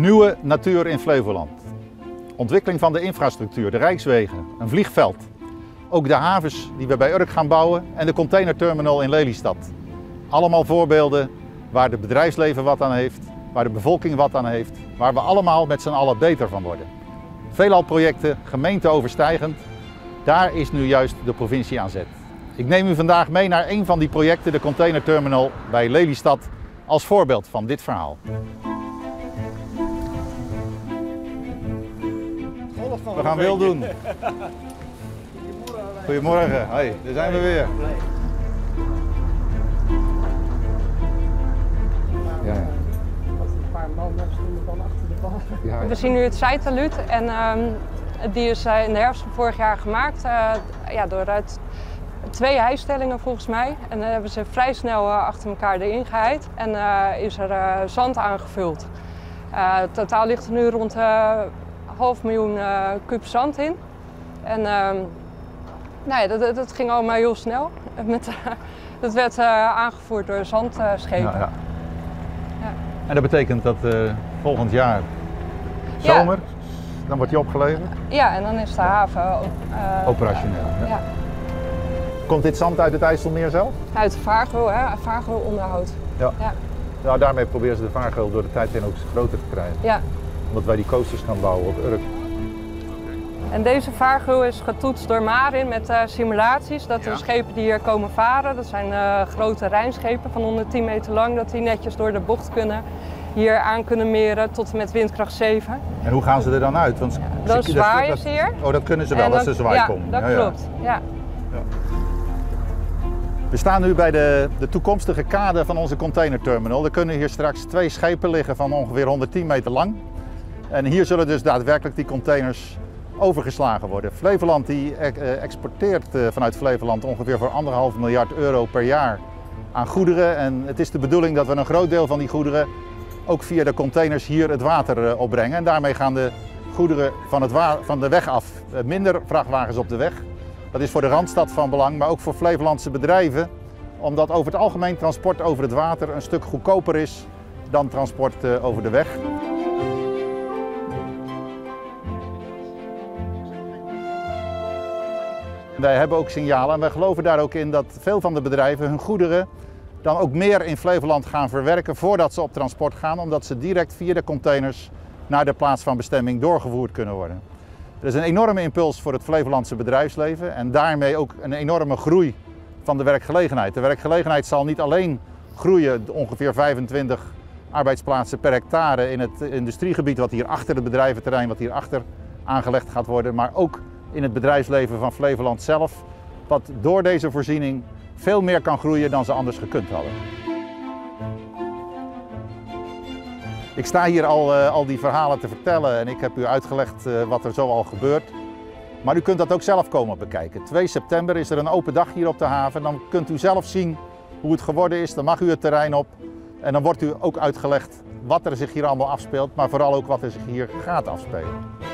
Nieuwe natuur in Flevoland. Ontwikkeling van de infrastructuur, de rijkswegen, een vliegveld. Ook de havens die we bij Urk gaan bouwen en de containerterminal in Lelystad. Allemaal voorbeelden waar het bedrijfsleven wat aan heeft, waar de bevolking wat aan heeft, waar we allemaal met z'n allen beter van worden. Veelal projecten, gemeenteoverstijgend, daar is nu juist de provincie aan zet. Ik neem u vandaag mee naar een van die projecten, de containerterminal bij Lelystad, als voorbeeld van dit verhaal. We gaan wild doen. Goedemorgen, hoi, daar zijn we weer. Ja. We zien nu het zijtaluut en die is in de herfst van vorig jaar gemaakt dooruit twee hijstellingen volgens mij. En dan hebben ze vrij snel achter elkaar erin geheid en is er zand aangevuld. Totaal ligt er nu rond half miljoen kub zand in. En dat ging allemaal heel snel. Dat werd aangevoerd door zandschepen. Ja. En dat betekent dat volgend jaar zomer, dan wordt die opgeleverd? Ja, en dan is de haven operationeel. Ja. Komt dit zand uit het IJsselmeer zelf? Uit de vaargeul, hè? Vaargeulonderhoud. Ja. Ja. Nou, daarmee proberen ze de vaargeul door de tijd heen ook groter te krijgen. Ja. Omdat wij die coasters gaan bouwen op Urk. En deze vaargeul is getoetst door Marin met simulaties. Dat de schepen die hier komen varen, dat zijn grote Rijnschepen van 110 meter lang, dat die netjes door de bocht kunnen, hier aan kunnen meren tot en met windkracht 7. En hoe gaan ze er dan uit? Want dan zwaaien ze hier. Oh, dat kunnen ze wel, als ze zwaai komen. Ja, dat klopt. Ja. Ja. We staan nu bij de toekomstige kade van onze containerterminal. Er kunnen hier straks twee schepen liggen van ongeveer 110 meter lang. En hier zullen dus daadwerkelijk die containers overgeslagen worden. Flevoland die exporteert vanuit Flevoland ongeveer voor 1,5 miljard euro per jaar aan goederen. En het is de bedoeling dat we een groot deel van die goederen ook via de containers hier het water opbrengen. En daarmee gaan de goederen van de weg af. Minder vrachtwagens op de weg. Dat is voor de Randstad van belang, maar ook voor Flevolandse bedrijven. Omdat over het algemeen transport over het water een stuk goedkoper is dan transport over de weg. Wij hebben ook signalen en wij geloven daar ook in dat veel van de bedrijven hun goederen dan ook meer in Flevoland gaan verwerken voordat ze op transport gaan, omdat ze direct via de containers naar de plaats van bestemming doorgevoerd kunnen worden. Er is een enorme impuls voor het Flevolandse bedrijfsleven en daarmee ook een enorme groei van de werkgelegenheid. De werkgelegenheid zal niet alleen groeien, ongeveer 25 arbeidsplaatsen per hectare in het industriegebied wat hier achter het bedrijventerrein, wat hier achter aangelegd gaat worden, maar ook in het bedrijfsleven van Flevoland zelf, wat door deze voorziening veel meer kan groeien dan ze anders gekund hadden. Ik sta hier al die verhalen te vertellen en ik heb u uitgelegd wat er zo al gebeurt. Maar u kunt dat ook zelf komen bekijken. 2 september is er een open dag hier op de haven. Dan kunt u zelf zien hoe het geworden is. Dan mag u het terrein op en dan wordt u ook uitgelegd wat er zich hier allemaal afspeelt, maar vooral ook wat er zich hier gaat afspelen.